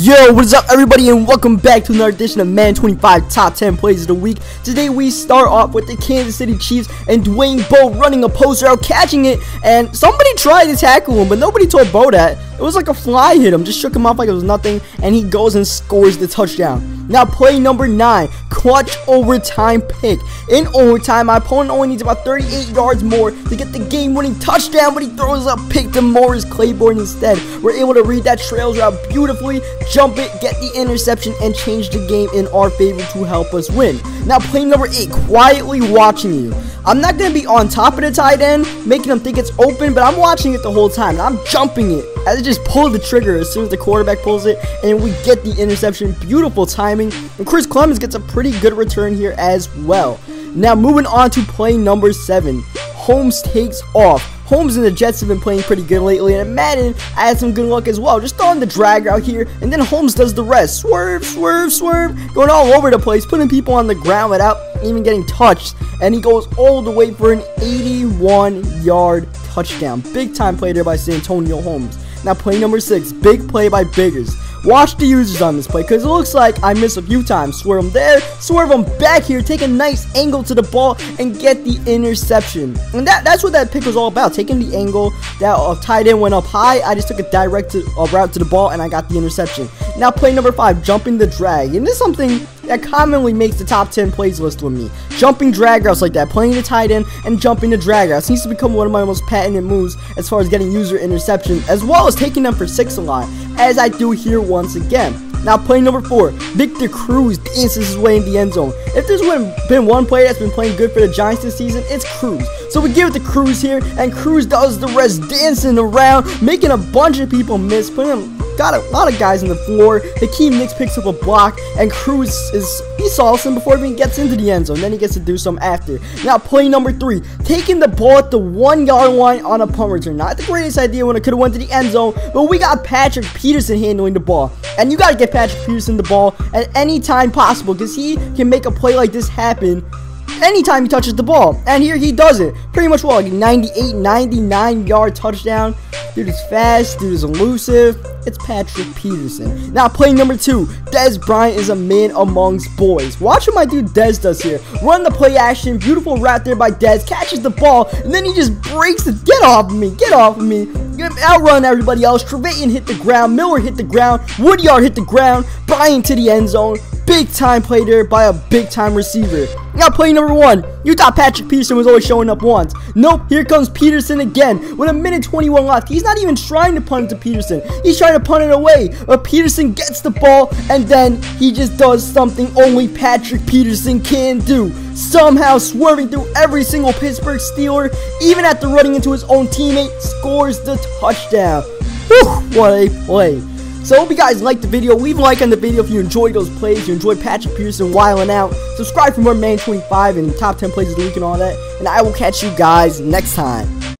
Yo, what is up everybody, and welcome back to another edition of Madden 25 Top 10 Plays of the Week. Today we start off with the Kansas City Chiefs and Dwayne Bowe running a poster out, catching it, and somebody tried to tackle him, but nobody told Bowe that. It was like a fly hit him, just shook him off like it was nothing, and he goes and scores the touchdown. Now play number 9, clutch overtime pick. In overtime, my opponent only needs about 38 yards more to get the game-winning touchdown, but he throws a pick to Morris Claiborne instead. We're able to read that trail route beautifully, jump it, get the interception, and change the game in our favor to help us win. Now play number 8, quietly watching you. I'm not going to be on top of the tight end, making them think it's open, but I'm watching it the whole time, and I'm jumping it. As it just pulled the trigger as soon as the quarterback pulls it, and we get the interception. Beautiful timing, and Chris Clemens gets a pretty good return here as well. Now moving on to play number 7, Holmes takes off. Holmes and the Jets have been playing pretty good lately, and Madden, I had some good luck as well. Just throwing the drag out here, and then Holmes does the rest. Swerve, swerve, swerve, going all over the place, putting people on the ground without even getting touched, and he goes all the way for an 81-yard touchdown. Big time play there by Santonio Holmes. Now play number 6, big play by Biggers. Watch the users on this play, because it looks like I miss a few times. Swerve him there, swerve him back here, take a nice angle to the ball, and get the interception. And that's what that pick was all about, taking the angle. That tight end went up high, I just took a direct route to the ball, and I got the interception. Now play number 5, jumping the drag. And this is something that commonly makes the top 10 plays list with me. Jumping drag routes like that, playing the tight end, and jumping the drag routes seems to become one of my most patented moves as far as getting user interception, as well as taking them for 6 a lot, as I do here once again. Now play number 4, Victor Cruz dances his way in the end zone. If there's been one player that's been playing good for the Giants this season, it's Cruz. So we give it to Cruz here, and Cruz does the rest, dancing around, making a bunch of people miss, got a lot of guys on the floor. Hakeem Nicks picks up a block, and Cruz he saws him before he even gets into the end zone. Then he gets to do some after. Now play number 3, taking the ball at the 1-yard line on a punt return. Not the greatest idea when it could have went to the end zone, but we got Patrick Peterson handling the ball. And you got to get Patrick Peterson the ball at any time possible, because he can make a play like this happen anytime he touches the ball. And here he does it. Pretty much well, like a 98, 99-yard touchdown. Dude is fast, dude is elusive. It's Patrick Peterson. Now play number 2, Dez Bryant is a man amongst boys. Watch what my dude Dez does here. Run the play action, beautiful route there by Dez, catches the ball, and then he just breaks it. Get off of me, get off of me. Outrun everybody else. Trevaiton hit the ground, Miller hit the ground, Woodyard hit the ground, Bryant to the end zone. Big time play there by a big time receiver. Now play number 1, you thought Patrick Peterson was always showing up once. Nope, here comes Peterson again with a 1:21 left. He's not even trying to punt it to Peterson. He's trying to punt it away, but Peterson gets the ball, and then he just does something only Patrick Peterson can do. Somehow swerving through every single Pittsburgh Steeler, even after running into his own teammate, scores the touchdown. Whew, what a play. So I hope you guys liked the video. Leave a like on the video if you enjoyed those plays, you enjoyed Patrick Peterson wilding out. Subscribe for more Madden 25 and top 10 plays of the week and all that. And I will catch you guys next time.